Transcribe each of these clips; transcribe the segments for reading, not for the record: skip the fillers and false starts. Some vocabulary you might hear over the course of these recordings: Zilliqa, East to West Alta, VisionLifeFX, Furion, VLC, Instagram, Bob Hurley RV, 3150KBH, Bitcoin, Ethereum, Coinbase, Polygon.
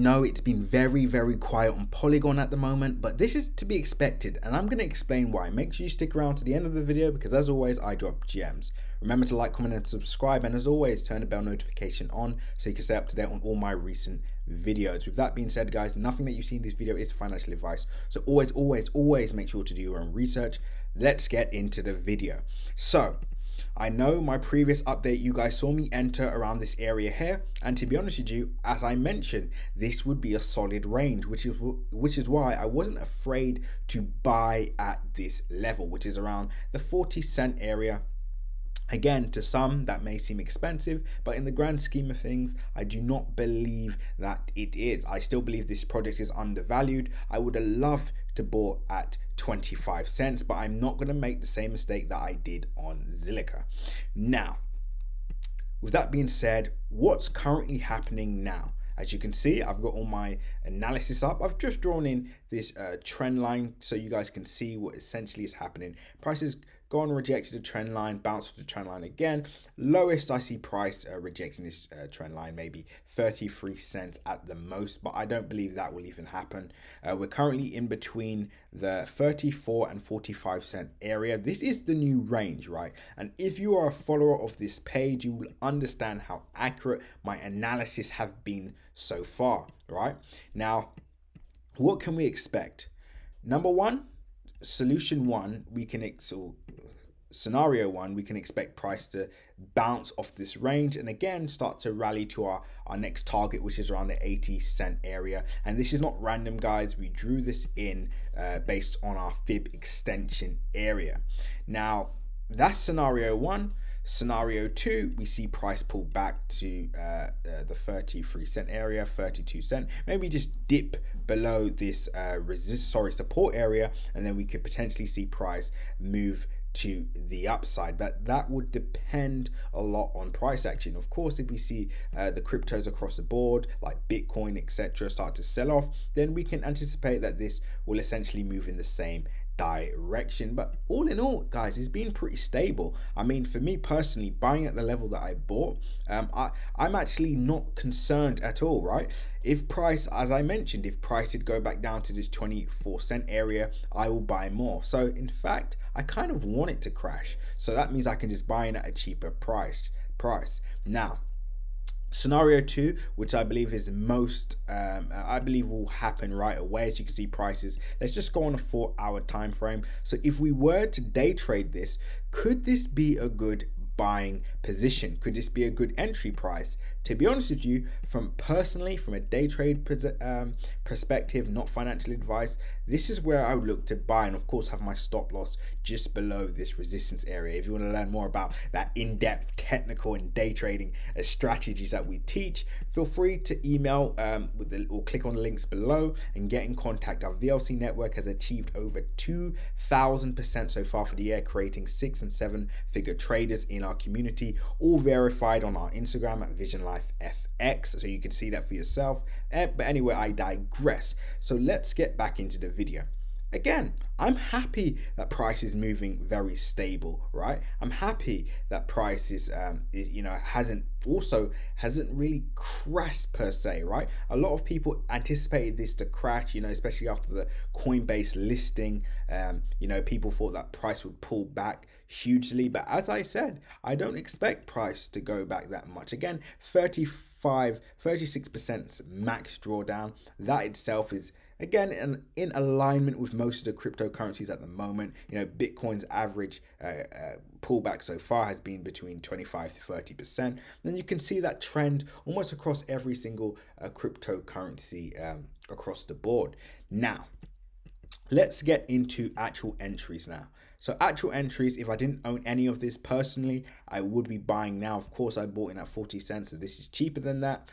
know it's been very, very quiet on Polygon at the moment, but this is to be expected, and I'm going to explain why. Make sure you stick around to the end of the video because, as always, I drop gems. Remember to like, comment, and subscribe, and as always, turn the bell notification on so you can stay up to date on all my recent videos. With that being said, guys, nothing that you see in this video is financial advice, so always, always, always make sure to do your own research. Let's get into the video. So, I know my previous update, you guys saw me enter around this area here, and to be honest with you, as I mentioned, this would be a solid range, which is why I wasn't afraid to buy at this level, which is around the 40¢ area. Again, to some that may seem expensive, but in the grand scheme of things, I do not believe that it is. I still believe this project is undervalued. I would have loved to bought at 25¢, but I'm not going to make the same mistake that I did on Zilliqa. Now, with that being said, what's currently happening now? As you can see, I've got all my analysis up. I've just drawn in this trend line so you guys can see what essentially is happening. Prices gone, rejected the trend line, bounced the trend line again. Lowest I see price rejecting this trend line, maybe 33¢ at the most, but I don't believe that will even happen. We're currently in between the 34 and 45¢ area. This is the new range, right? And if you are a follower of this page, you will understand how accurate my analysis have been so far, right? Now, what can we expect? Number one, scenario one, we can expect price to bounce off this range and again start to rally to our next target, which is around the 80¢ area. And this is not random, guys. We drew this in based on our fib extension area. Now, that's scenario one. Scenario two, we see price pull back to the 33¢ area, 32¢, maybe just dip below this support area, and then we could potentially see price move to the upside. That would depend a lot on price action. Of course, if we see the cryptos across the board like Bitcoin, etc., start to sell off, then we can anticipate that this will essentially move in the same direction. But all in all, guys, it's been pretty stable. I mean, for me personally, buying at the level that I bought, I'm actually not concerned at all, right? If price, as I mentioned, if price did go back down to this 24¢ area, I will buy more. So in fact, I kind of want it to crash, so that means I can just buy in at a cheaper price. Now, scenario two, which I believe is most, I believe will happen right away. As you can see, prices, let's just go on a 4-hour time frame. So if we were to day trade this, could this be a good buying position? Could this be a good entry price? To be honest with you, personally from a day trade perspective, not financial advice, this is where I would look to buy, and of course have my stop loss just below this resistance area. If you want to learn more about that in-depth technical and day trading strategies that we teach, feel free to email or click on the links below and get in contact. Our VLC network has achieved over 2,000% so far for the year, creating 6- and 7-figure traders in our community, all verified on our Instagram at VisionLifeFX, so you can see that for yourself. But anyway, I digress. So let's get back into the video. Again, I'm happy that price is moving very stable, right? I'm happy that price hasn't really crashed per se, right? A lot of people anticipated this to crash, you know, especially after the Coinbase listing. You know, people thought that price would pull back hugely, but as I said, I don't expect price to go back that much. Again, 36% max drawdown. That itself is, again, in alignment with most of the cryptocurrencies at the moment. You know, Bitcoin's average pullback so far has been between 25 to 30%. Then you can see that trend almost across every single cryptocurrency across the board. Now, let's get into actual entries now. So actual entries, if I didn't own any of this personally, I would be buying now. Of course, I bought in at 40¢, so this is cheaper than that.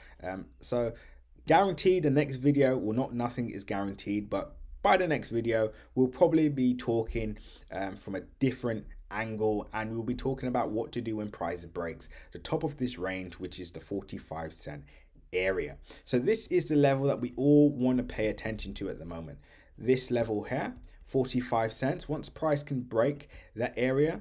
So guaranteed the next video, well, not nothing is guaranteed, but by the next video, we'll probably be talking from a different angle, and we'll be talking about what to do when price breaks the top of this range, which is the 45¢ area. So this is the level that we all want to pay attention to at the moment. This level here, 45¢, once price can break that area,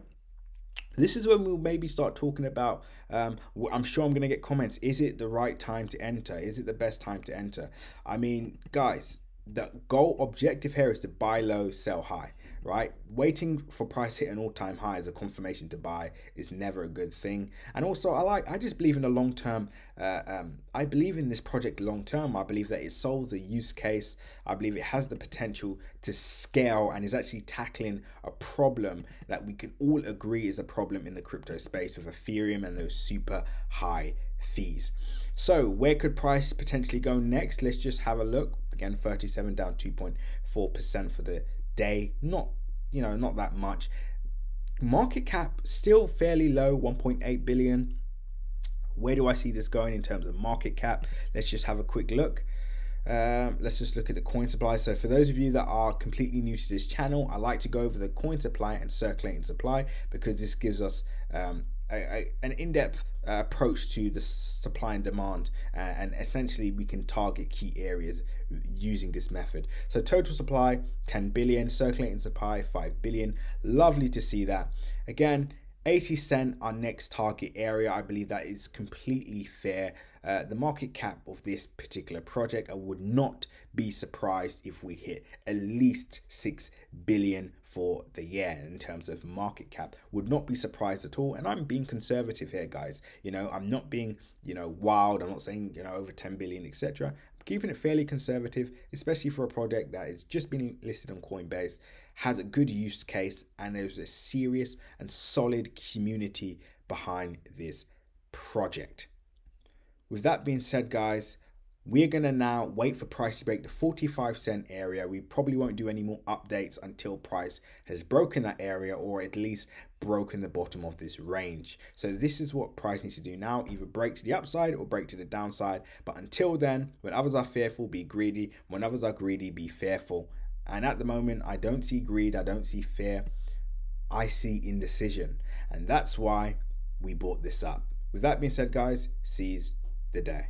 This is when we'll maybe start talking about, I'm sure I'm going to get comments, is it the right time to enter? Is it the best time to enter? I mean, guys, the goal objective here is to buy low, sell high, right? Waiting for price hit an all-time high as a confirmation to buy is never a good thing. And also, I just believe in the long-term, I believe in this project long-term. I believe that it solves a use case. I believe it has the potential to scale and is actually tackling a problem that we can all agree is a problem in the crypto space with Ethereum and those super high fees. So where could price potentially go next? Let's just have a look. Again, 37 down 2.4% for the day, not, you know, not that much. Market cap still fairly low, 1.8 billion. Where do I see this going in terms of market cap? Let's just have a quick look. Let's just look at the coin supply. So for those of you that are completely new to this channel, I like to go over the coin supply and circulating supply because this gives us an in-depth approach to the supply and demand, and essentially we can target key areas using this method. So total supply 10 billion, circulating supply 5 billion. Lovely to see that. Again, 80 cent, our next target area. I believe that is completely fair. The market cap of this particular project, I would not be surprised if we hit at least 6 billion for the year in terms of market cap. Would not be surprised at all. And I'm being conservative here, guys. You know, I'm not being, you know, wild. I'm not saying, you know, over 10 billion, etc. I'm keeping it fairly conservative, especially for a project that has just been listed on Coinbase, has a good use case, and there's a serious and solid community behind this project. With that being said, guys, we're going to now wait for price to break the 45 cent area. We probably won't do any more updates until price has broken that area, or at least broken the bottom of this range. So this is what price needs to do now, either break to the upside or break to the downside. But until then, when others are fearful, be greedy. When others are greedy, be fearful. And at the moment, I don't see greed. I don't see fear. I see indecision. And that's why we bought this up. With that being said, guys, seize the day.